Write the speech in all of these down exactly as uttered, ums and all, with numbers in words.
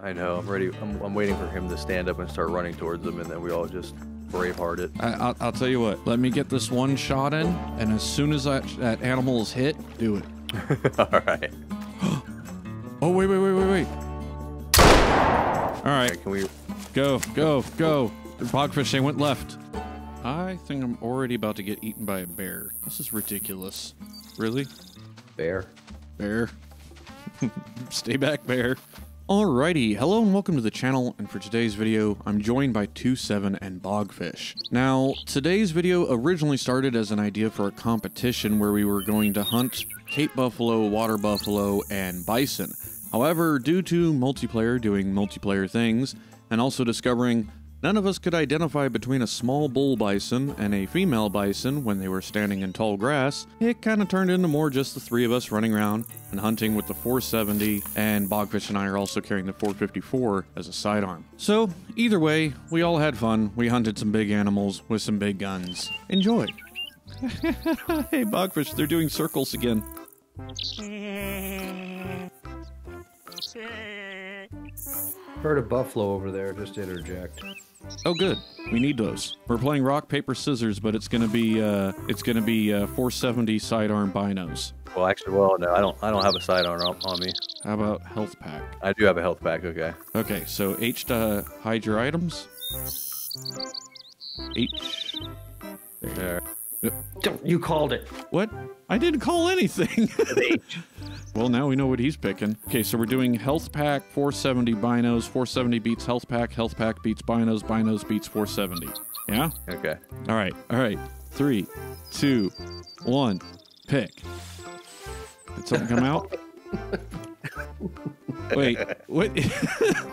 I know. I'm ready. I'm, I'm waiting for him to stand up and start running towards them, and then we all just braveheart it. I, I'll, I'll tell you what. Let me get this one shot in, and as soon as that, that animal is hit, do it. All right. Oh, wait, wait, wait, wait, wait. All right. Okay, can we... Go, go, go. The bogfish, they went left. I think I'm already about to get eaten by a bear. This is ridiculous. Really? Bear. Bear. Stay back, bear. Alrighty, hello and welcome to the channel, and for today's video, I'm joined by TuSevun and Bogfish. Now, today's video originally started as an idea for a competition where we were going to hunt Cape Buffalo, Water Buffalo, and Bison. However, due to multiplayer doing multiplayer things, and also discovering none of us could identify between a small bull bison and a female bison when they were standing in tall grass, it kind of turned into more just the three of us running around and hunting with the four seventy, and Bogfish and I are also carrying the four fifty-four as a sidearm. So, either way, we all had fun. We hunted some big animals with some big guns. Enjoy. Hey, Bogfish, they're doing circles again. Heard a buffalo over there, just interject. Oh, good. We need those. We're playing rock, paper, scissors, but it's gonna be, uh, it's gonna be, uh, four seventy sidearm binos. Well, actually, well, no, I don't, I don't have a sidearm on, on me. How about health pack? I do have a health pack, okay. Okay, so H to uh, hide your items. H. There. Yep. You called it. What? I didn't call anything. Well, now we know what he's picking. Okay, so we're doing health pack, four seventy binos, four seventy beats health pack, health pack beats binos, binos beats four seventy. Yeah? Okay. All right, all right. Three, two, one, pick. Did something come out? Wait, what?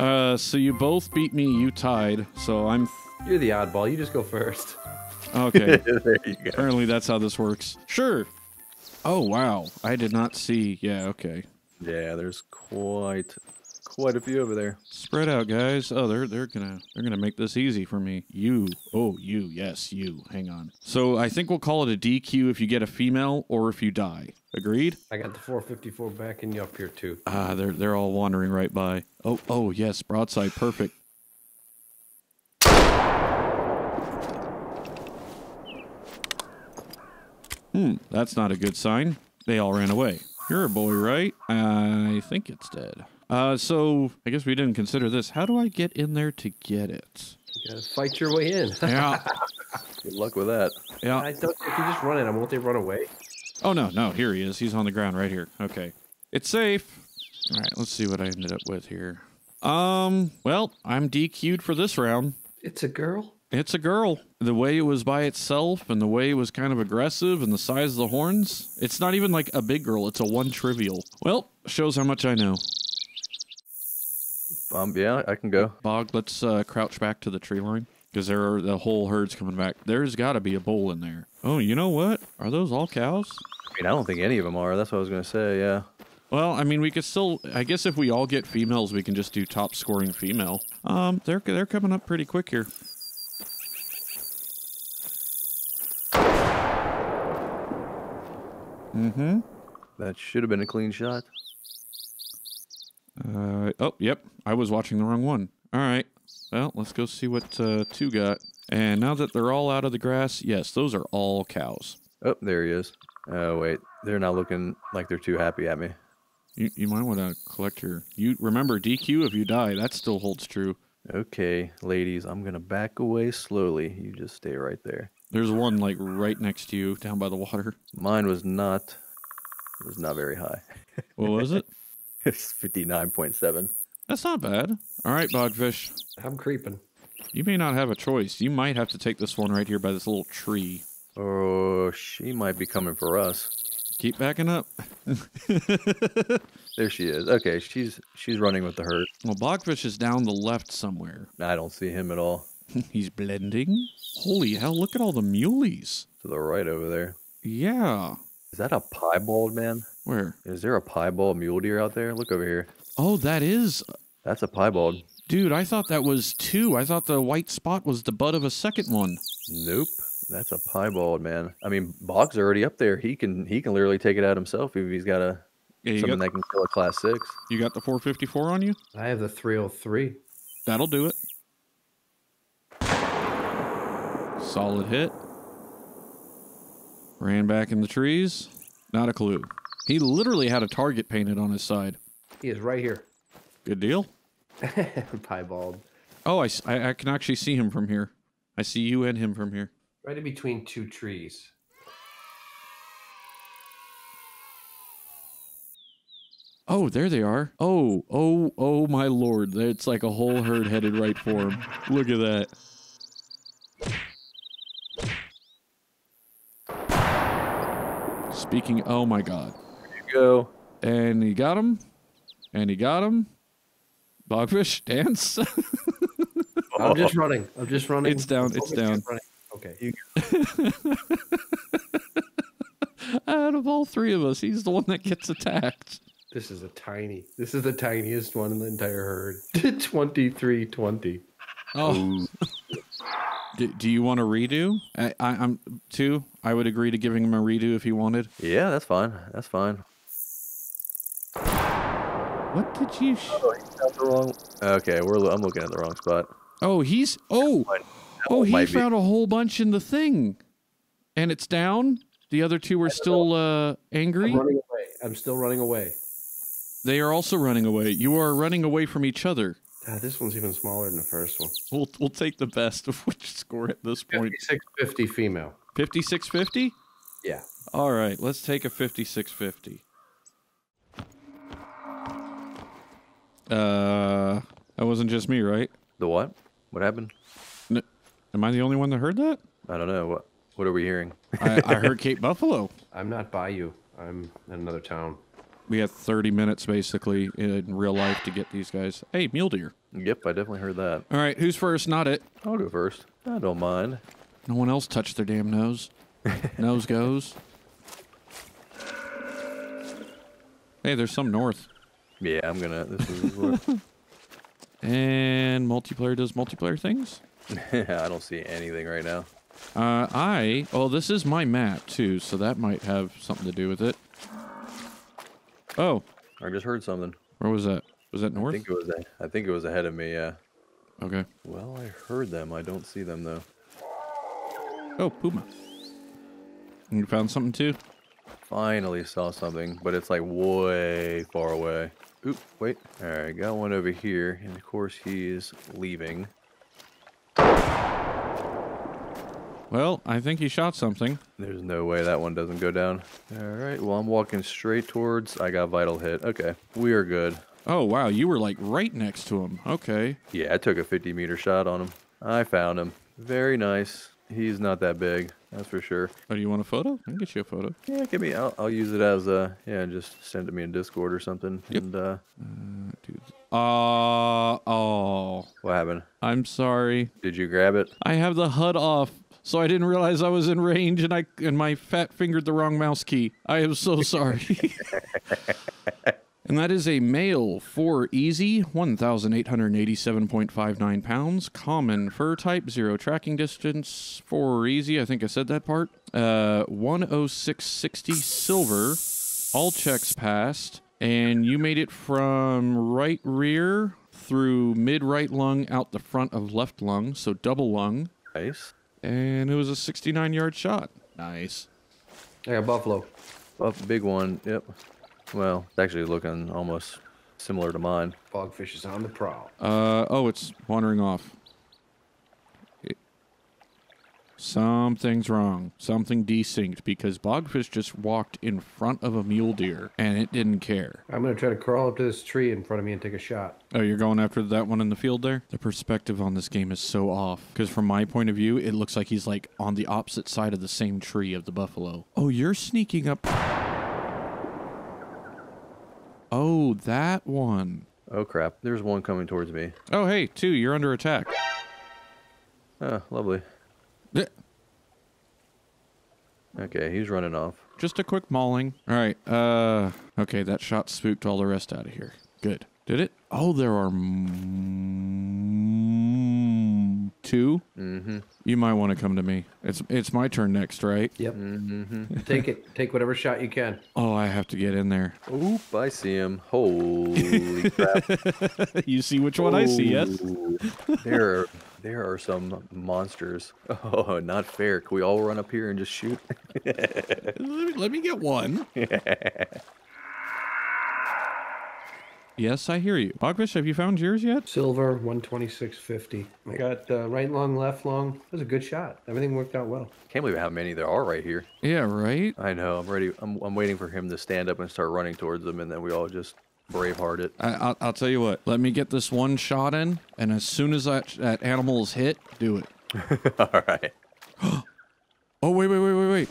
uh, so you both beat me, you tied, so I'm... You're the oddball, you just go first. Okay. There you go. Apparently that's how this works. Sure. Oh, wow. I did not see. Yeah, okay. Yeah, there's quite quite a few over there. Spread out, guys. Oh, they're they're gonna they're gonna make this easy for me. You. Oh, you. Yes, you. Hang on. So I think we'll call it a D Q if you get a female or if you die. Agreed? I got the four fifty-four back and you up here too. Ah, they're they're all wandering right by. Oh, oh yes, broadside, perfect. Hmm, that's not a good sign. They all ran away. You're a boy, right? I think it's dead. Uh, so, I guess we didn't consider this. How do I get in there to get it? You gotta fight your way in. Yeah. Good luck with that. Yeah. I don't, if you just run at them, won't they run away? Oh, no, no. Here he is. He's on the ground right here. Okay. It's safe. All right, let's see what I ended up with here. Um, well, I'm D Q'd for this round. It's a girl? It's a girl. The way it was by itself and the way it was kind of aggressive and the size of the horns. It's not even like a big girl. It's a one trivial. Well, shows how much I know. Um, yeah, I can go. Bog, let's uh, crouch back to the tree line because there are the whole herd's coming back. There's got to be a bull in there. Oh, you know what? Are those all cows? I mean, I don't think any of them are. That's what I was going to say, yeah. Well, I mean, we could still, I guess if we all get females, we can just do top scoring female. Um, they're, they're coming up pretty quick here. Mm-hmm. That should have been a clean shot. Uh, oh, yep. I was watching the wrong one. All right. Well, let's go see what uh, two got. And now that they're all out of the grass, yes, those are all cows. Oh, there he is. Oh, wait. They're not looking like they're too happy at me. You, you might want to collect your... You remember, D Q if you die. That still holds true. Okay, ladies. I'm going to back away slowly. You just stay right there. There's one, like, right next to you, down by the water. Mine was not, it was not very high. What was it? It's fifty-nine point seven. That's not bad. All right, Bogfish. I'm creeping. You may not have a choice. You might have to take this one right here by this little tree. Oh, she might be coming for us. Keep backing up. There she is. Okay, she's she's running with the herd. Well, Bogfish is down the left somewhere. I don't see him at all. He's blending. Holy hell, look at all the muleys. To the right over there. Yeah. Is that a piebald, man? Where? Is there a piebald mule deer out there? Look over here. Oh, that is. That's a piebald. Dude, I thought that was two. I thought the white spot was the butt of a second one. Nope. That's a piebald, man. I mean, Bog's already up there. He can he can literally take it out himself if he's got a Yeah, you something got, that can kill a class six. You got the four fifty-four on you? I have the three oh three. That'll do it. Solid hit. Ran back in the trees. Not a clue. He literally had a target painted on his side. He is right here. Good deal. Piebald. Oh, I, I, I can actually see him from here. I see you and him from here. Right in between two trees. Oh, there they are. Oh, oh, oh, my lord. It's like a whole herd headed right for him. Look at that. Speaking, oh my god. There you go. And he got him. And he got him. Bogfish, dance. I'm just running. I'm just running. It's down. It's down. Okay. Out of all three of us, he's the one that gets attacked. This is a tiny. This is the tiniest one in the entire herd. twenty-three twenty. Oh. do, do you want a redo? I, I, I'm two. I would agree to giving him a redo if he wanted. Yeah, that's fine. That's fine. What did you? Sh oh, he's got the wrong. Okay, we're. I'm looking at the wrong spot. Oh, he's. Oh. Oh, he found a whole bunch in the thing, and it's down. The other two are still uh, angry. I'm running away. I'm still running away. They are also running away. You are running away from each other. God, this one's even smaller than the first one. We'll we'll take the best of which score at this point. fifty-six fifty female. fifty-six fifty? Yeah. All right, let's take a fifty-six fifty. Uh, that wasn't just me, right? The what? What happened? No, am I the only one that heard that? I don't know. What What are we hearing? I, I heard Cape Buffalo. I'm not by you. I'm in another town. We had thirty minutes, basically, in real life to get these guys. Hey, mule deer. Yep, I definitely heard that. All right, who's first? Not it. I'll go first. I don't mind. No one else touched their damn nose. Nose goes. Hey, there's some north. Yeah, I'm going to. This is what. And multiplayer does multiplayer things? I don't see anything right now. Uh, I... Oh, this is my map, too, so that might have something to do with it. Oh. I just heard something. Where was that? Was that north? I think it was, I think it was ahead of me, yeah. Okay. Well, I heard them. I don't see them, though. Oh, puma. You found something, too? Finally saw something, but it's, like, way far away. Oop, wait. All right, got one over here, and, of course, he is leaving. Well, I think he shot something. There's no way that one doesn't go down. All right, well, I'm walking straight towards... I got vital hit. Okay, we are good. Oh, wow, you were, like, right next to him. Okay. Yeah, I took a fifty-meter shot on him. I found him. Very nice. He's not that big, that's for sure. Oh, do you want a photo? I can get you a photo. Yeah, give me... I'll, I'll use it as a... Yeah, just send it to me in Discord or something. Yep. And, uh... uh dude. Uh, oh. What happened? I'm sorry. Did you grab it? I have the H U D off. So I didn't realize I was in range, and I and my fat fingered the wrong mouse key. I am so sorry. And that is a male for easy, one thousand eight hundred eighty-seven point five nine pounds, common fur type, zero tracking distance for easy. I think I said that part. Uh, one oh six sixty silver, all checks passed, and you made it from right rear through mid right lung out the front of left lung, so double lung. Nice. And it was a sixty-nine yard shot. Nice. I got buffalo. Buff, big one, yep. Well, it's actually looking almost similar to mine. Bogfish is on the prowl. Uh, oh, it's wandering off. It, something's wrong. Something desynced because Bogfish just walked in front of a mule deer and it didn't care. I'm going to try to crawl up to this tree in front of me and take a shot. Oh, you're going after that one in the field there? The perspective on this game is so off. Because from my point of view, it looks like he's like on the opposite side of the same tree of the buffalo. Oh, you're sneaking up. Oh, that one. Oh, crap. There's one coming towards me. Oh, hey, two, you're under attack. Oh, lovely. Yeah. Okay, he's running off. Just a quick mauling. All right. Uh, okay, that shot spooked all the rest out of here. Good. Did it? Oh, there are m two, mm-hmm. you might want to come to me. It's it's my turn next, right? Yep. Mm-hmm. Take it. Take whatever shot you can. Oh, I have to get in there. Oop, I see him. Holy crap. You see which one oh, I see, yes? There are, there are some monsters. Oh, not fair. Can we all run up here and just shoot? let, me, let me get one. Yes, I hear you. Bogfish, have you found yours yet? Silver, one twenty-six fifty. I got uh, right long, left long. That was a good shot. Everything worked out well. Can't believe how many there are right here. Yeah, right? I know. I'm ready. I'm, I'm waiting for him to stand up and start running towards them, and then we all just braveheart it. I, I'll, I'll tell you what. Let me get this one shot in, and as soon as that, that animal is hit, do it. All right. Oh, wait, wait, wait, wait, wait.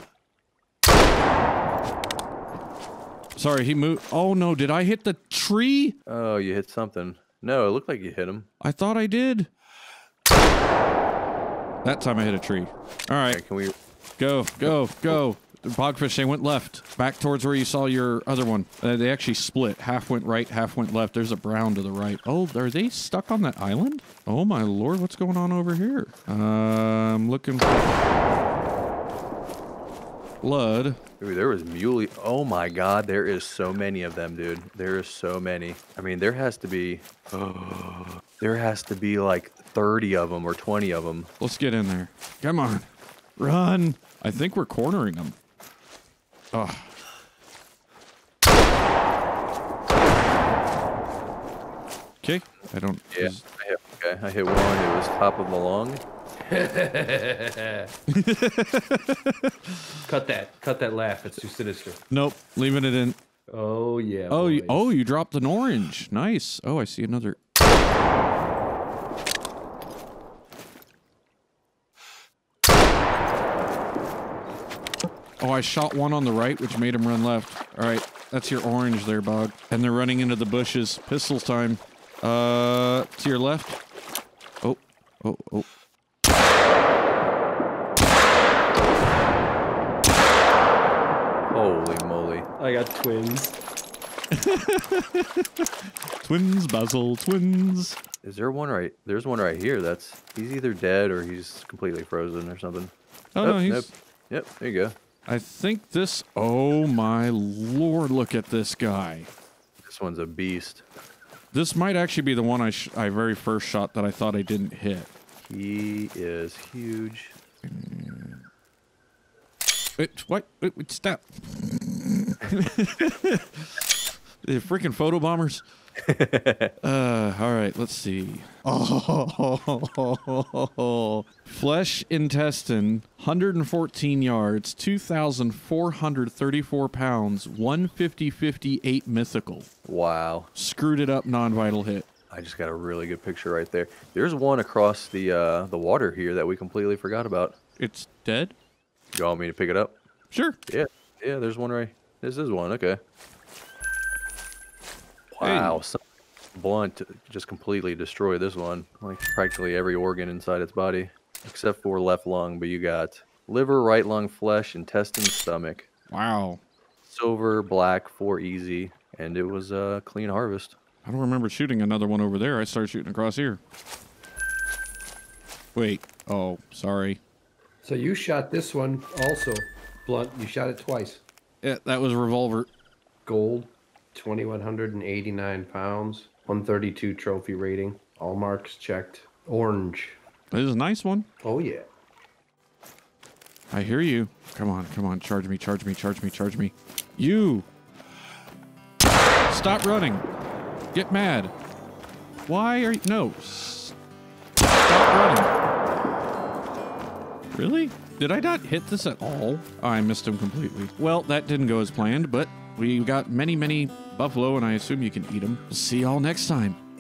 Sorry, he moved. Oh, no. Did I hit the tree? Oh, you hit something. No, it looked like you hit him. I thought I did. That time I hit a tree. All right. Okay, can we... Go, go, go. The Bogfish, they went left. Back towards where you saw your other one. Uh, they actually split. Half went right, half went left. There's a brown to the right. Oh, are they stuck on that island? Oh, my Lord. What's going on over here? Uh, I'm looking for... blood. Dude, there was muley. Oh my God, there is so many of them, dude. There is so many. I mean, there has to be, oh, there has to be like thirty of them or twenty of them. Let's get in there. Come on, run. I think we're cornering them. Oh. Okay, I don't. Yeah, just... I hit, okay, I hit one. It was top of the lung. Cut that. Cut that laugh. It's too sinister. Nope. Leaving it in. Oh, yeah. Oh, you, oh, you dropped an orange. Nice. Oh, I see another. Oh, I shot one on the right, which made him run left. All right. That's your orange there, Bog. And they're running into the bushes. Pistol time. Uh, to your left. Oh, oh, oh. Holy moly. I got twins. Twins, Basil, twins. Is there one right? There's one right here. That's he's either dead or he's completely frozen or something. Oh, oh no, he's... Nope. Yep, there you go. I think this... Oh, my Lord, look at this guy. This one's a beast. This might actually be the one I, sh I very first shot that I thought I didn't hit. He is huge. Mm. It, what? It, it, stop. The freaking photo bombers. Uh, all right, let's see. Oh, flesh intestine, one hundred fourteen yards, two thousand four hundred thirty-four pounds, one fifty fifty-eight mythical. Wow. Screwed it up, non-vital hit. I just got a really good picture right there. There's one across the uh, the water here that we completely forgot about. It's dead? You want me to pick it up? Sure. Yeah, yeah. There's one right. This is one. Okay. Wow. Hey. Some Blunt just completely destroyed this one. Like practically every organ inside its body, except for left lung. But you got liver, right lung, flesh, intestine, stomach. Wow. Silver, black, four easy, and it was a clean harvest. I don't remember shooting another one over there. I started shooting across here. Wait. Oh, sorry. So you shot this one also, Blunt. You shot it twice. Yeah, that was a revolver. Gold, two thousand one hundred eighty-nine pounds, one thirty-two trophy rating. All marks checked. Orange. This is a nice one. Oh, yeah. I hear you. Come on, come on. Charge me, charge me, charge me, charge me. You. Stop running. Get mad. Why are you? No. Stop running. Really? Did I not hit this at all? Oh, I missed him completely. Well, that didn't go as planned, but we got many, many buffalo, and I assume you can eat them. See y'all next time.